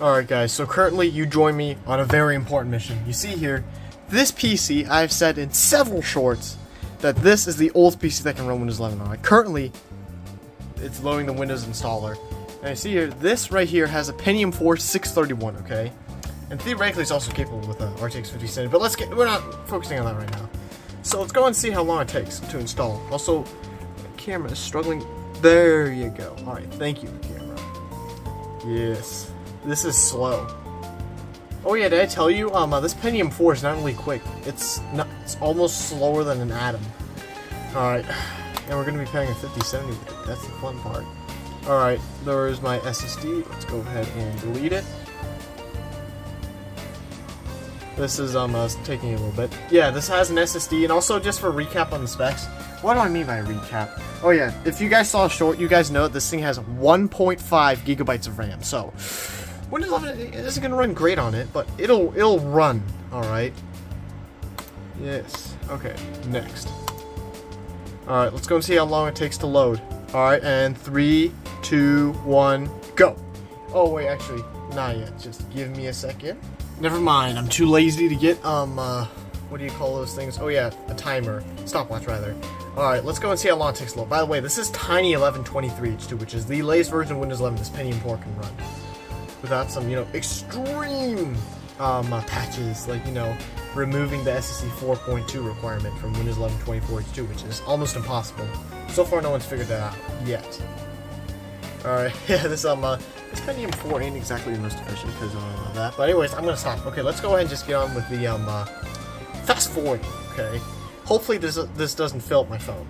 Alright guys, so currently you join me on a very important mission. You see here, this PC, I've said in several shorts that this is the old PC that can run Windows 11 on. Currently, it's loading the Windows installer. And you see here, this right here has a Pentium 4 631, okay? And theoretically it's also capable with RTX 5070, but we're not focusing on that right now. So let's go and see how long it takes to install. Also, the camera is struggling. There you go. Alright, thank you, camera. Yes. This is slow. Oh yeah, did I tell you? This Pentium 4 is not really quick. It's almost slower than an Atom. Alright, and we're gonna be paying a 5070. That's the fun part. Alright, there is my SSD. Let's go ahead and delete it. This is taking a little bit. Yeah, this has an SSD, and also just for recap on the specs. What do I mean by recap? Oh yeah, if you guys saw a short, you guys know that this thing has 1.5 gigabytes of RAM. So Windows 11 isn't gonna run great on it, but it'll run, alright? Yes. Okay, next. Alright, let's go and see how long it takes to load. Alright, and 3, 2, 1, go! Oh wait, actually, not yet. Just give me a second. Never mind, I'm too lazy to get, what do you call those things? Oh yeah, a timer. Stopwatch, rather. Alright, let's go and see how long it takes to load. By the way, this is Tiny1123H2, which is the latest version of Windows 11 this Pentium 4 can run. Without some, you know, extreme patches, like, you know, removing the SSD 4.2 requirement from Windows 11 24H2, which is almost impossible. So far, no one's figured that out yet. Alright, yeah, this Pentium 4 ain't exactly the most efficient because I don't know that. But anyways, I'm gonna stop. Okay, let's go ahead and just get on with the fast forward. Okay, hopefully this doesn't fill up my phone.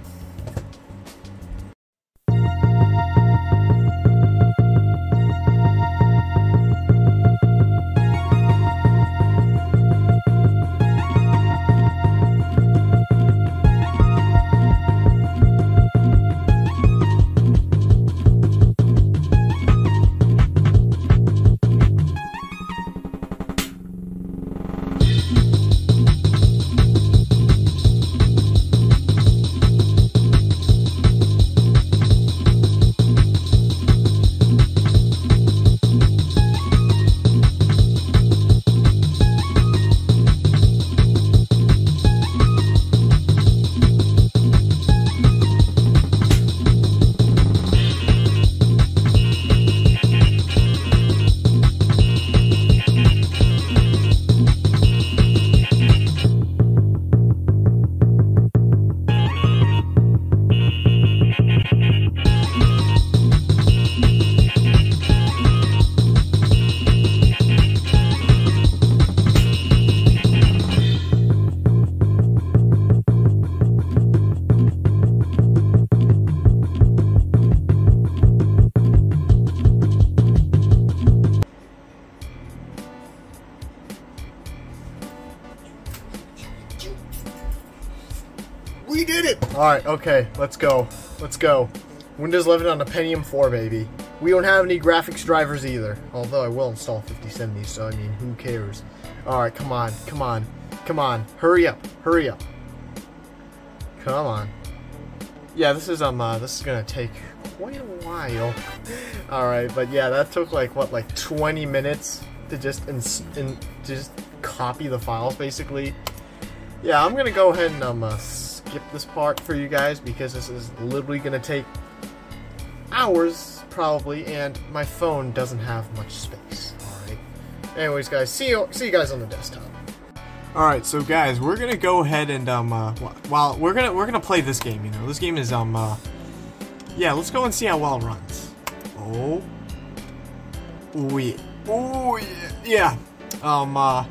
We did it! Alright, okay, let's go. Let's go. Windows 11 on a Pentium 4, baby. We don't have any graphics drivers either. Although I will install 5070, so I mean, who cares? Alright, come on, come on, come on. Hurry up, hurry up. Come on. Yeah, this is gonna take quite a while. Alright, but yeah, that took like, what, like 20 minutes to just copy the files, basically. Yeah, I'm gonna go ahead and, skip this part for you guys because this is literally gonna take hours probably, and my phone doesn't have much space. Alright. Anyways, guys, see you guys on the desktop. Alright, so guys, we're gonna go ahead and well, we're gonna play this game. You know, this game is yeah. Let's go and see how well it runs. Oh. Oh yeah. Oh yeah. Yeah.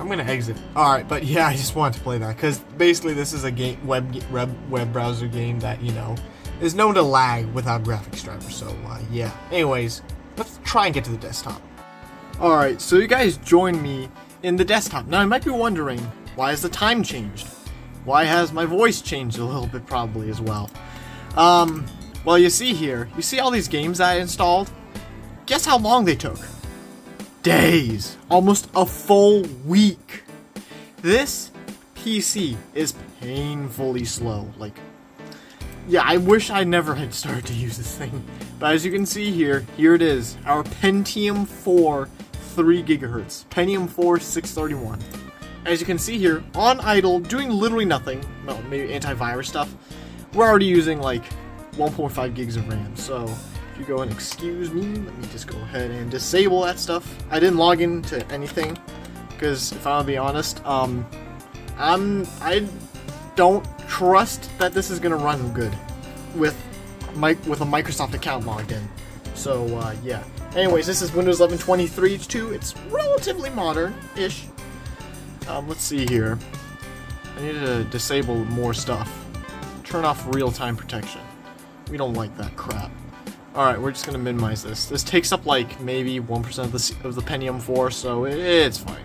I'm gonna exit. Alright, but yeah, I just wanted to play that, because basically this is a game, web browser game that, you know, is known to lag without graphics drivers, so yeah. Anyways, let's try and get to the desktop. Alright, so you guys join me in the desktop. Now, you might be wondering, why has the time changed? Why has my voice changed a little bit, probably, as well? Well, you see here, you see all these games that I installed? Guess how long they took? Days, almost a full week. This PC is painfully slow. Like, yeah, I wish I never had started to use this thing. But as you can see here, here it is, our Pentium 4 3 GHz, Pentium 4 631. As you can see here, on idle, doing literally nothing, well, maybe antivirus stuff, we're already using like 1.5 gigs of RAM. So if you go and excuse me, let me just go ahead and disable that stuff. I didn't log into anything because if I'm gonna be honest, I don't trust that this is gonna run good with a Microsoft account logged in. So yeah. Anyways, this is Windows 11 24H2. It's relatively modern-ish. Let's see here. I need to disable more stuff. Turn off real-time protection. We don't like that crap. Alright, we're just going to minimize this. This takes up like maybe 1% of the Pentium 4, so it's fine.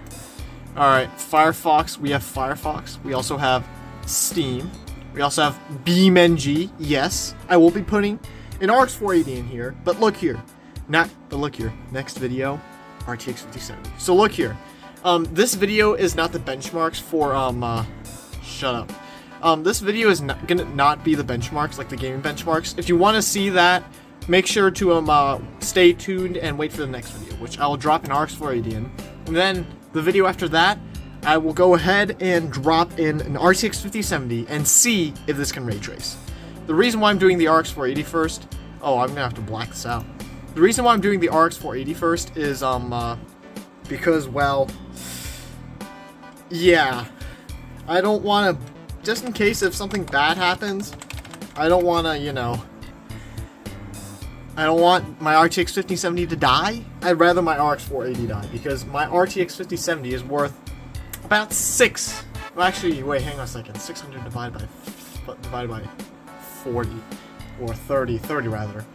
Alright, Firefox. We have Firefox. We also have Steam. We also have BeamNG. Yes, I will be putting an RX 480 in here, but look here. Next video, RTX 5070. So look here. This video is not the benchmarks for, shut up. This video is not gonna not be the benchmarks, like the gaming benchmarks. If you want to see that, make sure to, stay tuned and wait for the next video, which I will drop an RX 480 in. And then, the video after that, I will go ahead and drop in an RTX 5070 and see if this can ray trace. The reason why I'm doing the RX 480 first, oh, I'm gonna have to black this out. The reason why I'm doing the RX 480 first is, because, well, yeah, I don't want to, just in case if something bad happens, I don't want to, you know, I don't want my RTX 5070 to die. I'd rather my RX 480 die, because my RTX 5070 is worth about 6, well, actually, wait, hang on a second, 600 divided by 40, or 30 rather,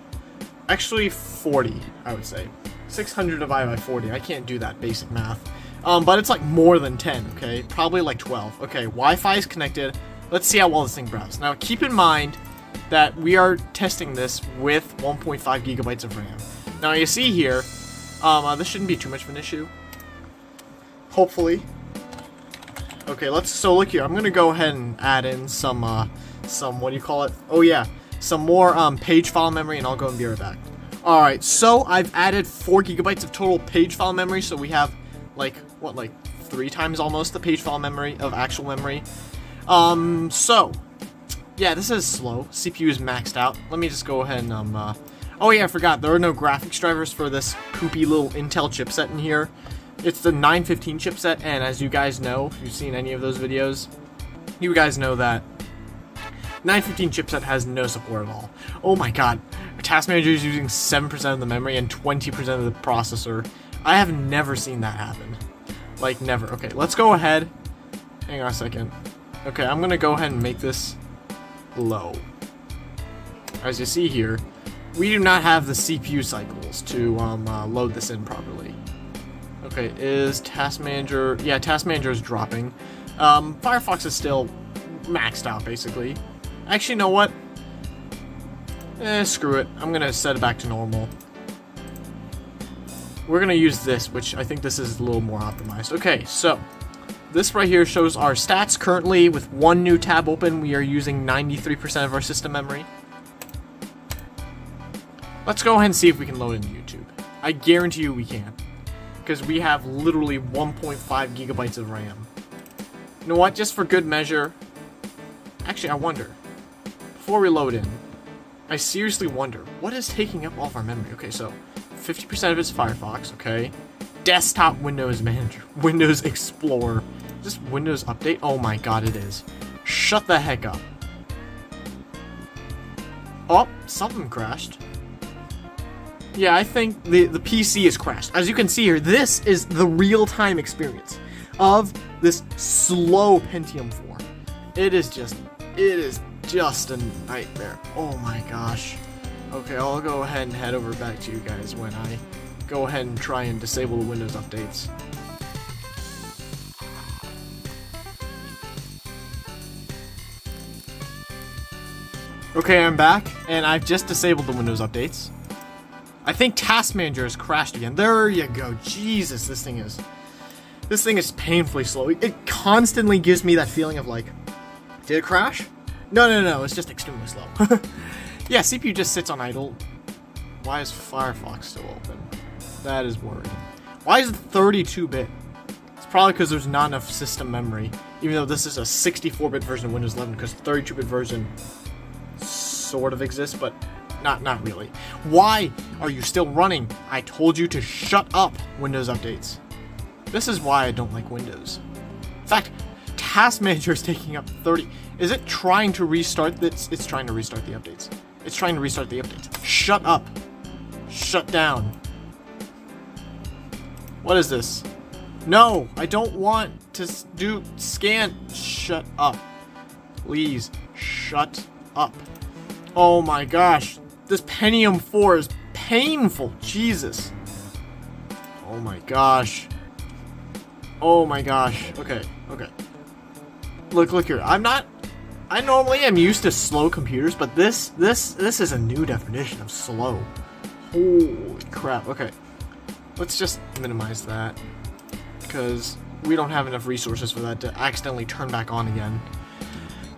actually 40, I would say. 600 divided by 40. I can't do that basic math. But it's like more than 10, okay? Probably like 12. Okay, Wi-Fi is connected. Let's see how well this thing browses. Now, keep in mind that we are testing this with 1.5 gigabytes of RAM. Now, you see here, this shouldn't be too much of an issue. Hopefully. Okay, so look here. I'm gonna go ahead and add in some, what do you call it? Oh, yeah. Some more, page file memory, and I'll go and be right back. Alright, so I've added 4 gigabytes of total page file memory, so we have, like, what, like, 3 times almost the page file memory of actual memory. So, yeah, this is slow. CPU is maxed out. Let me just go ahead and, oh yeah, I forgot, there are no graphics drivers for this poopy little Intel chipset in here. It's the 915 chipset, and as you guys know, if you've seen any of those videos, you guys know that 915 chipset has no support at all. Oh my god. Our task manager is using 7% of the memory and 20% of the processor. I have never seen that happen. Like, never. Okay, let's go ahead. Hang on a second. Okay, I'm gonna go ahead and make this low. As you see here, we do not have the CPU cycles to load this in properly. Okay, is task manager... Yeah, task manager is dropping. Firefox is still maxed out, basically. Actually, you know what? Screw it. I'm gonna set it back to normal. We're gonna use this, which I think this is a little more optimized. Okay, so this right here shows our stats. Currently, with one new tab open, we are using 93% of our system memory. Let's go ahead and see if we can load into YouTube. I guarantee you we can, because we have literally 1.5 gigabytes of RAM. You know what? Just for good measure... Actually, I wonder, before we load in, I seriously wonder, what is taking up all of our memory? Okay, so 50% of it's Firefox, okay? Desktop Windows Manager, Windows Explorer, just Windows Update? Oh my god, it is. Shut the heck up. Oh, something crashed. Yeah, I think the PC is crashed. As you can see here, this is the real-time experience of this slow Pentium 4. It is just a nightmare. Oh my gosh. Okay, I'll go ahead and head over back to you guys when I go ahead and try and disable the Windows updates. Okay, I'm back, and I've just disabled the Windows updates. I think Task Manager has crashed again. There you go. Jesus, this thing is painfully slow. It constantly gives me that feeling of like, did it crash? No, it's just extremely slow. Yeah, CPU just sits on idle. Why is Firefox still open? That is worrying. Why is it 32-bit? It's probably because there's not enough system memory, even though this is a 64-bit version of Windows 11, because the 32-bit version sort of exists, but not really. Why are you still running? I told you to shut up, Windows updates. This is why I don't like Windows. In fact, Task Manager is taking up 30. Is it trying to restart? It's trying to restart the updates. It's trying to restart the updates. Shut up. Shut down. What is this? No, I don't want to do scan. Shut up. Please, shut up. Oh my gosh. This Pentium 4 is painful. Jesus. Oh my gosh. Oh my gosh. Okay, okay. Look here. I normally am used to slow computers, but this is a new definition of slow. Holy crap. Okay. Let's just minimize that, because we don't have enough resources for that to accidentally turn back on again.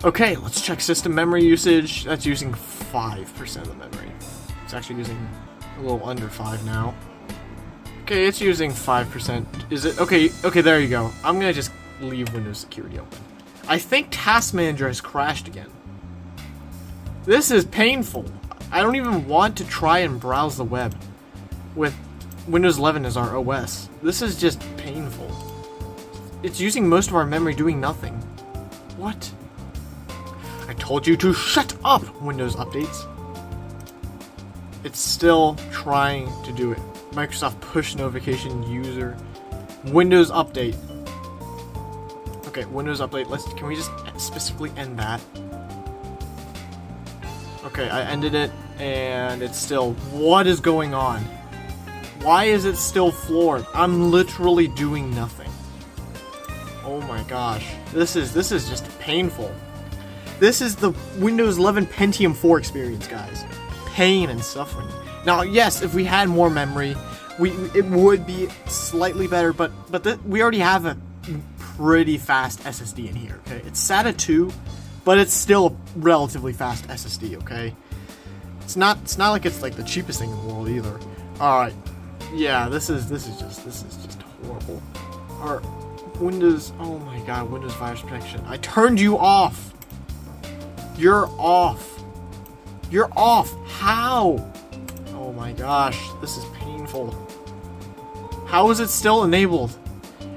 Okay, let's check system memory usage. That's using 5% of the memory. It's actually using a little under 5 now. Okay, it's using 5%. Is it? Okay, there you go. I'm gonna just leave Windows Security open. I think Task Manager has crashed again. This is painful. I don't even want to try and browse the web with Windows 11 as our OS. This is just painful. It's using most of our memory doing nothing. What? I told you to shut up, Windows updates. It's still trying to do it. Microsoft push notification user. Windows update. Okay, Windows update. Can we just specifically end that? Okay, I ended it, and it's still. What is going on? Why is it still floored? I'm literally doing nothing. Oh my gosh. This is just painful. This is the Windows 11 Pentium 4 experience, guys. Pain and suffering. Now, yes, if we had more memory, it would be slightly better, but we already have a pretty fast SSD in here, okay? It's SATA 2, but it's still a relatively fast SSD, okay? It's not like it's like the cheapest thing in the world either. All right. Yeah, this is just horrible. Our Windows, oh my god, Windows virus protection. I turned you off. You're off. You're off. How? Oh my gosh, this is painful. How is it still enabled?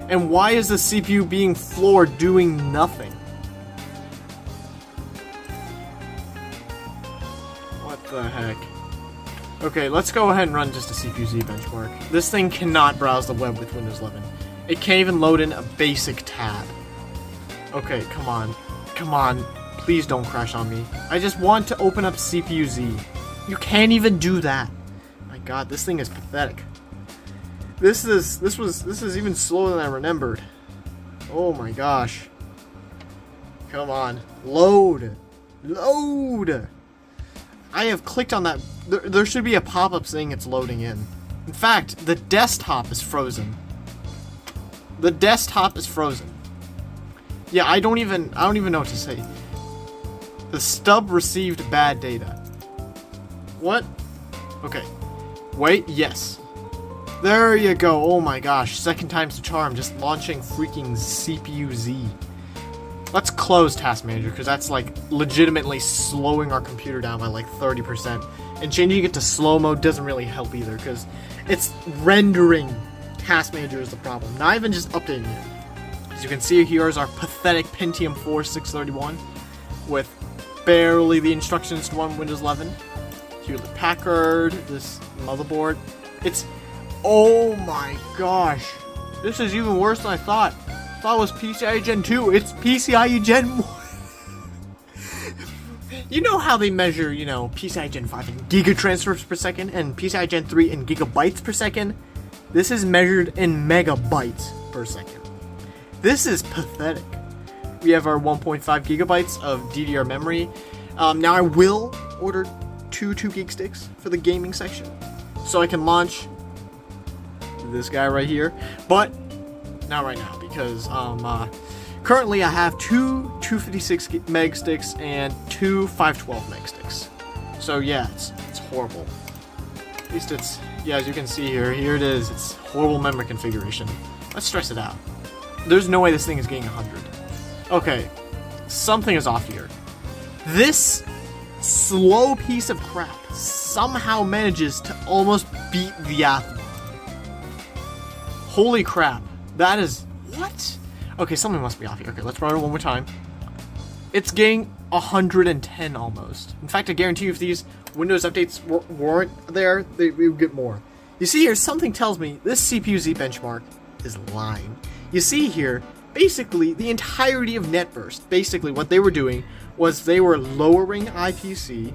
And why is the CPU being floored doing nothing? What the heck? Okay, let's go ahead and run just a CPU-Z benchmark. This thing cannot browse the web with Windows 11. It can't even load in a basic tab. Okay, come on. Come on. Please don't crash on me. I just want to open up CPU-Z. You can't even do that. My god, this thing is pathetic. This is even slower than I remembered. Oh my gosh. Come on. Load. Load. I have clicked on that. There should be a pop-up saying it's loading in. In fact, the desktop is frozen. The desktop is frozen. Yeah, I don't even know what to say. The stub received bad data. What? Okay. Wait, yes. There you go. Oh my gosh. Second time's the charm. Just launching freaking CPU-Z. Let's close Task Manager, because that's like legitimately slowing our computer down by like 30%. And changing it to slow mode doesn't really help either, because it's rendering Task Manager is the problem. Not even just updating it. As you can see, here is our pathetic Pentium 4 631 with barely the instructions to run Windows 11. Hewlett-Packard, this motherboard. It's... Oh my gosh. This is even worse than I thought. I thought it was PCIe Gen 2. It's PCIe Gen 1. You know how they measure, you know, PCIe Gen 5 in gigatransfers per second and PCIe Gen 3 in gigabytes per second? This is measured in megabytes per second. This is pathetic. We have our 1.5 gigabytes of DDR memory. Now I will order two 2-gig sticks for the gaming section, so I can launch this guy right here. But not right now, because Currently, I have two 256 meg sticks and two 512 meg sticks. So yeah, it's horrible. At least it's, yeah, as you can see here it is. It's horrible memory configuration. Let's stress it out. There's no way this thing is getting 100. Okay, something is off here. This slow piece of crap somehow manages to almost beat the Athlon. Holy crap, that is, what? Okay, something must be off here. Okay, let's run it one more time. It's getting 110 almost. In fact, I guarantee you if these Windows updates weren't there, we would get more. You see here, something tells me this CPU-Z benchmark is lying. You see here, basically the entirety of Netburst, basically what they were doing was they were lowering IPC,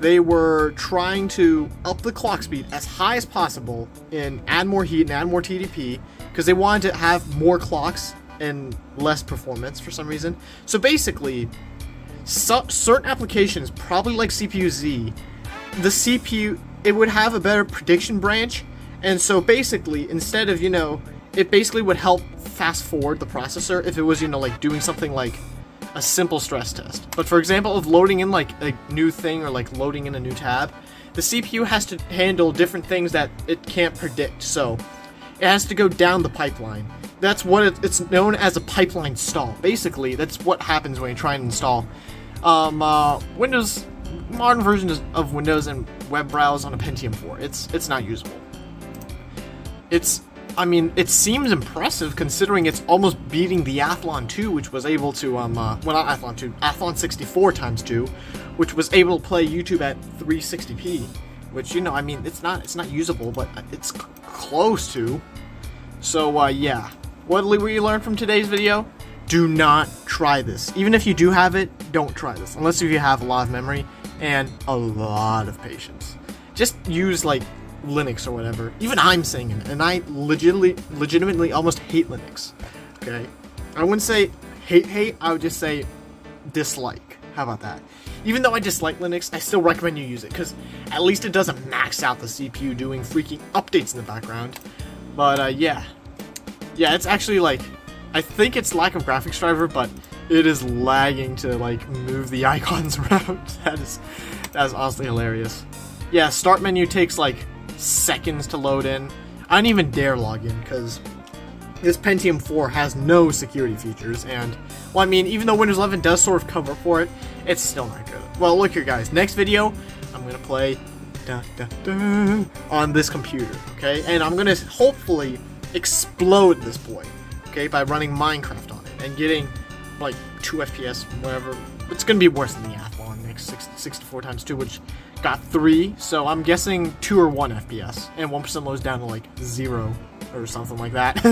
they were trying to up the clock speed as high as possible and add more heat and add more TDP because they wanted to have more clocks and less performance for some reason. So basically, certain applications, probably like CPU-Z, the CPU, it would have a better prediction branch, and so basically, instead of, you know, it basically would help fast forward the processor if it was, you know, like doing something like a simple stress test. But for example, of loading in like a new thing or like loading in a new tab, the CPU has to handle different things that it can't predict, so it has to go down the pipeline. That's what it's known as, a pipeline stall. Basically, that's what happens when you try and install Windows, modern versions of Windows and web browsers on a Pentium 4. It's not usable. I mean, it seems impressive considering it's almost beating the Athlon 2, which was able to, well, not Athlon 2, Athlon 64 times 2, which was able to play YouTube at 360p, which, you know, I mean, it's not usable, but it's close to. So, yeah. What did we learn from today's video? Do not try this. Even if you do have it, don't try this. Unless you have a lot of memory and a lot of patience. Just use, like, Linux or whatever. Even I'm saying it, and I legitimately almost hate Linux. Okay? I wouldn't say hate, I would just say dislike. How about that? Even though I dislike Linux, I still recommend you use it, because at least it doesn't max out the CPU doing freaking updates in the background. But, yeah. Yeah, it's actually, like, I think it's lack of graphics driver, but it is lagging to, like, move the icons around. That is honestly hilarious. Yeah, start menu takes, like, seconds to load in. I don't even dare log in, because this Pentium 4 has no security features, and, well, I mean, even though Windows 11 does sort of cover for it, it's still not good. Well, look here, guys. Next video, I'm gonna play on this computer, okay? And I'm gonna hopefully explode this boy, okay, by running Minecraft on it and getting like 2 FPS, whatever. It's gonna be worse than the Athlon next 64 times 2, which got 3, so I'm guessing 2 or 1 FPS, and 1% lows down to like 0 or something like that.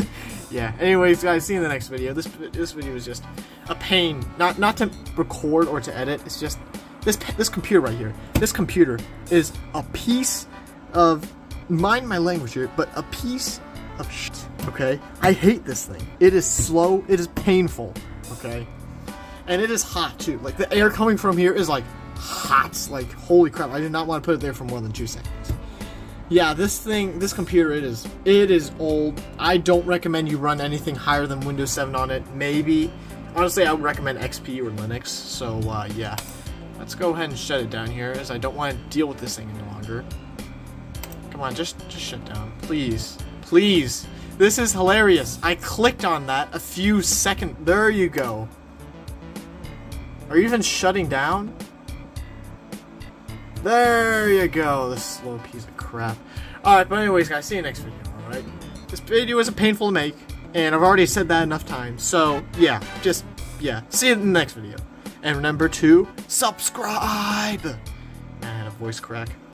Yeah, anyways, guys, see you in the next video. This video is just a pain, not to record or to edit. It's just this computer right here. This computer is a piece of, mind my language here, but a piece of shit, okay? I hate this thing. It is slow, it is painful, okay? And it is hot too. Like, the air coming from here is like hot. Like, holy crap, I did not want to put it there for more than 2 seconds. Yeah, this computer, it is old. I don't recommend you run anything higher than Windows 7 on it, maybe. Honestly, I would recommend XP or Linux, so yeah. Let's go ahead and shut it down here, as I don't want to deal with this thing any longer. Come on, just shut down, please. Please. This is hilarious. I clicked on that a few seconds. There you go. Are you even shutting down? There you go. This little piece of crap. Alright, but anyways, guys, see you next video, alright? This video isn't painful to make, and I've already said that enough times. So, yeah. Just, yeah. See you in the next video. And remember to subscribe! Man, I had a voice crack.